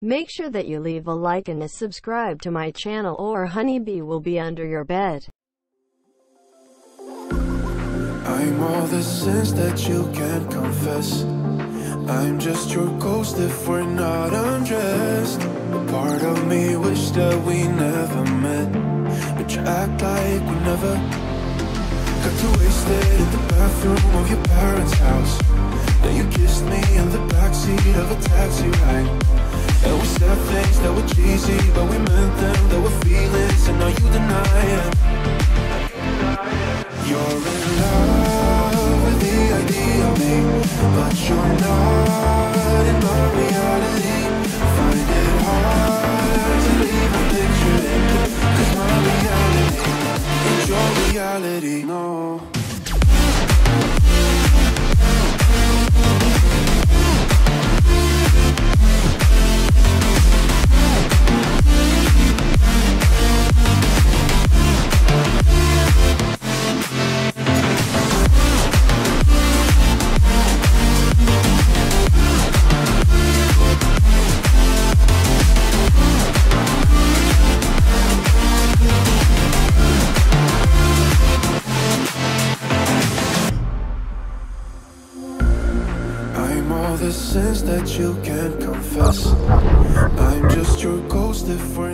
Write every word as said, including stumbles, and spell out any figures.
Make sure that you leave a like and a subscribe to my channel, or Honeybee will be under your bed. I'm all the sins that you can't confess. I'm just your ghost if we're not undressed. A part of me wish that we never met, but you act like we never. Got too wasted in the bathroom of your parents' house. Then you kissed me in the backseat of a taxi ride. And we said things that were cheesy, but we meant them. There were feelings, and now you deny it. You're in love with the idea of me, but you're not in my reality. Find it hard to leave a picture in, 'cause my reality is your reality, no. The sins that you can't confess. I'm just your ghost if we're